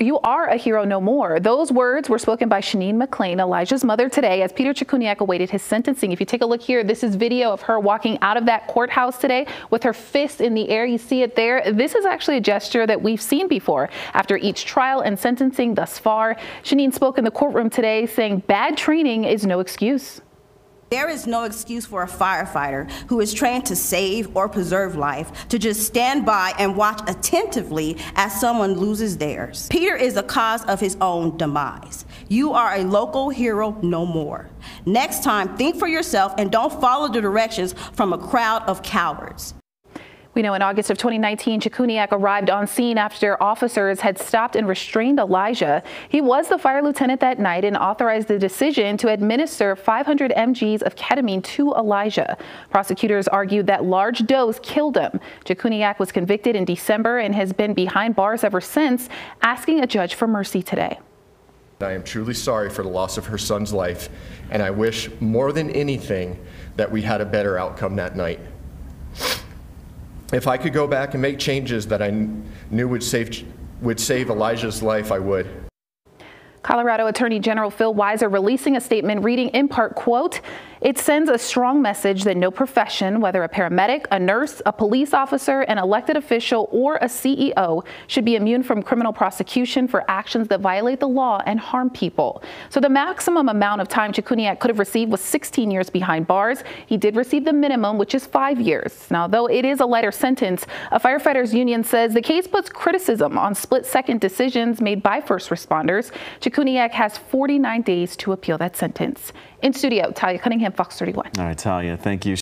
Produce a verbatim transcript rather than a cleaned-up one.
you are a hero no more. Those words were spoken by Sheneen McClain, Elijah's mother, today as Peter Cichuniec awaited his sentencing. If you take a look here, this is video of her walking out of that courthouse today with her fist in the air. You see it there. This is actually a gesture that we've seen before after each trial and sentencing thus far. Sheneen spoke in the courtroom today saying bad training is no excuse. There is no excuse for a firefighter who is trained to save or preserve life to just stand by and watch attentively as someone loses theirs. Peter is the cause of his own demise. You are a local hero no more. Next time, think for yourself and don't follow the directions from a crowd of cowards. We know in August of twenty nineteen, Cichuniec arrived on scene after officers had stopped and restrained Elijah. He was the fire lieutenant that night and authorized the decision to administer five hundred milligrams of ketamine to Elijah. Prosecutors argued that large dose killed him. Cichuniec was convicted in December and has been behind bars ever since, asking a judge for mercy today. I am truly sorry for the loss of her son's life, and I wish more than anything that we had a better outcome that night. If I could go back and make changes that I knew would save, would save Elijah's life, I would. Colorado Attorney General Phil Weiser releasing a statement reading in part, quote, "It sends a strong message that no profession, whether a paramedic, a nurse, a police officer, an elected official, or a C E O, should be immune from criminal prosecution for actions that violate the law and harm people." So the maximum amount of time Cichuniec could have received was sixteen years behind bars. He did receive the minimum, which is five years. Now, though it is a lighter sentence, a firefighters union says the case puts criticism on split-second decisions made by first responders. Cichuniec has forty-nine days to appeal that sentence. In studio, Talya Cunningham, Fox thirty-one. All right, Talya, thank you.